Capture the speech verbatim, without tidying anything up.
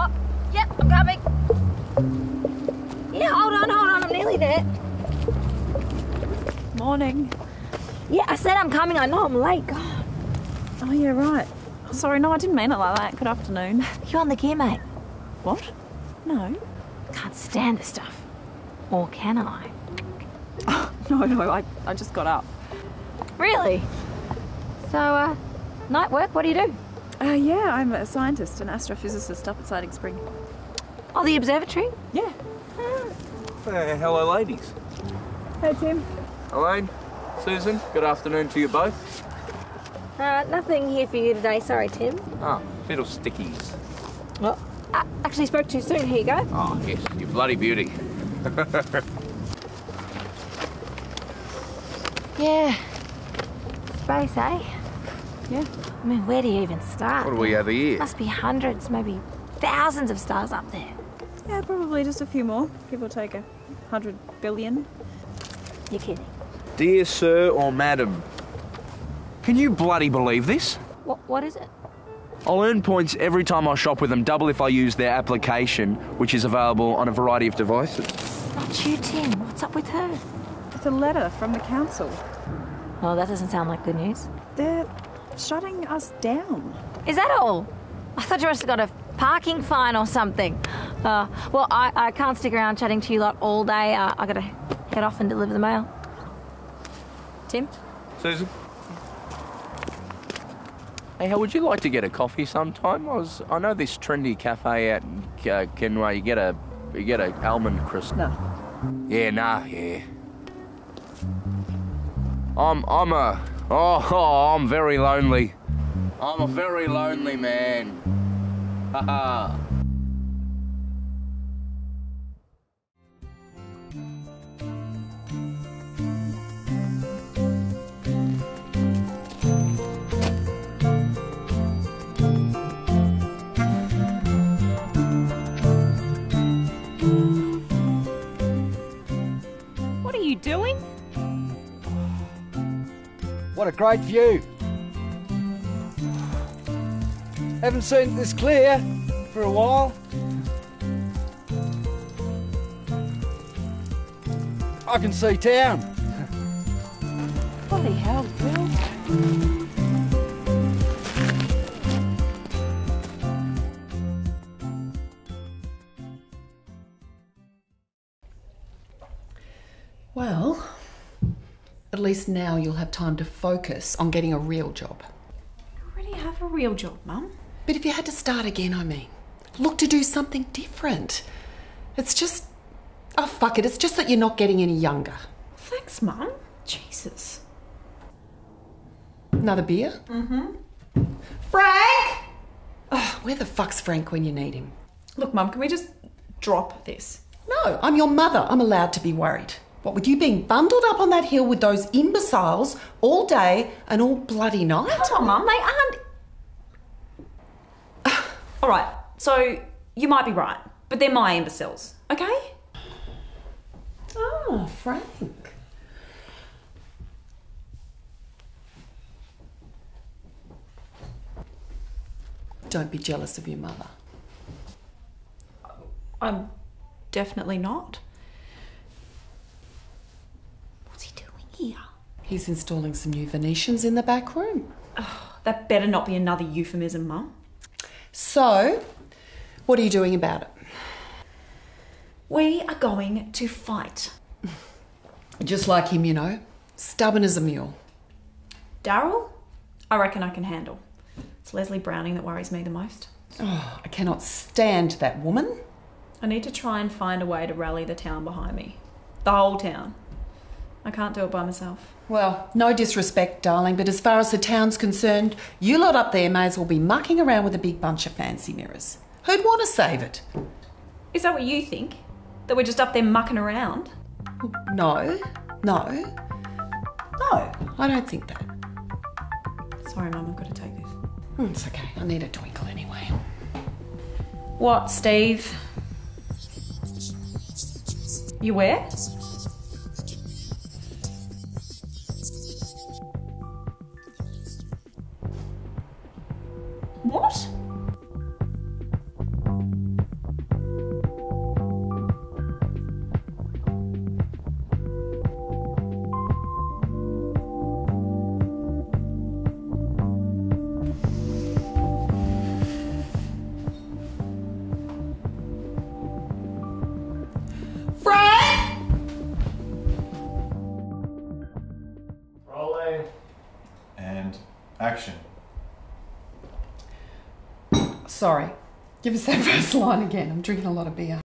Oh, yep, I'm coming. Yeah, hold on, hold on, I'm nearly there. Morning. Yeah, I said I'm coming, I know I'm late, God. Oh, yeah, right. Sorry, no, I didn't mean it like that. Good afternoon. You're on the gear, mate. What? No. Can't stand this stuff. Or can I? Oh, no, no, I, I just got up. Really? So, uh, night work, what do you do? Uh, yeah, I'm a scientist, an astrophysicist up at Siding Spring. Oh, the observatory? Yeah. Uh, hey, hello, ladies. Hey, Tim. Elaine, Susan, good afternoon to you both. Uh, nothing here for you today, sorry, Tim. Oh, fiddle stickies. Well, I actually spoke too soon, here you go. Oh, yes, you bloody beauty. Yeah. Space, eh? Yeah. I mean, where do you even start? What do we have here? Must be hundreds, maybe thousands of stars up there. Yeah, probably just a few more. Give or take a hundred billion. You're kidding. Dear sir or madam, can you bloody believe this? What, what is it? I'll earn points every time I shop with them, double if I use their application, which is available on a variety of devices. Not you, Tim. What's up with her? It's a letter from the council. Oh, that doesn't sound like good news. They're shutting us down. Is that all? I thought you must have got a parking fine or something. Uh, well, I, I can't stick around chatting to you lot all day. Uh, I gotta head off and deliver the mail. Tim? Susan? Hey, how would you like to get a coffee sometime? I was—I know this trendy cafe out in uh, Kenway. You get a, you get a almond crisp. No. Yeah, nah, yeah. I'm, I'm a, oh, oh, I'm very lonely. I'm a very lonely man. Haha. Doing? What a great view. Haven't seen this clear for a while. I can see town. Bloody hell, Bill. Well, at least now you'll have time to focus on getting a real job. I already have a real job, Mum. But if you had to start again, I mean, look to do something different. It's just, oh fuck it, it's just that you're not getting any younger. Thanks, Mum. Jesus. Another beer? Mm-hmm. Frank! Oh, where the fuck's Frank when you need him? Look, Mum, can we just drop this? No, I'm your mother. I'm allowed to be worried. What with you being bundled up on that hill with those imbeciles all day and all bloody night? Come on, Mum, they aren't... All right, so you might be right, but they're my imbeciles, okay? Oh, Frank. Don't be jealous of your mother. I'm definitely not. Here. He's installing some new Venetians in the back room. Oh, that better not be another euphemism, Mum. So, what are you doing about it? We are going to fight. Just like him, you know. Stubborn as a mule. Darryl, I reckon I can handle. It's Leslie Browning that worries me the most. Oh, I cannot stand that woman. I need to try and find a way to rally the town behind me. The whole town. I can't do it by myself. Well, no disrespect, darling, but as far as the town's concerned, you lot up there may as well be mucking around with a big bunch of fancy mirrors. Who'd want to save it? Is that what you think? That we're just up there mucking around? No, no, no, I don't think that. Sorry, Mum, I've got to take this. Mm, it's okay, I need a twinkle anyway. What, Steve? You wet? What? Action. Sorry. Give us that first line again. I'm drinking a lot of beer.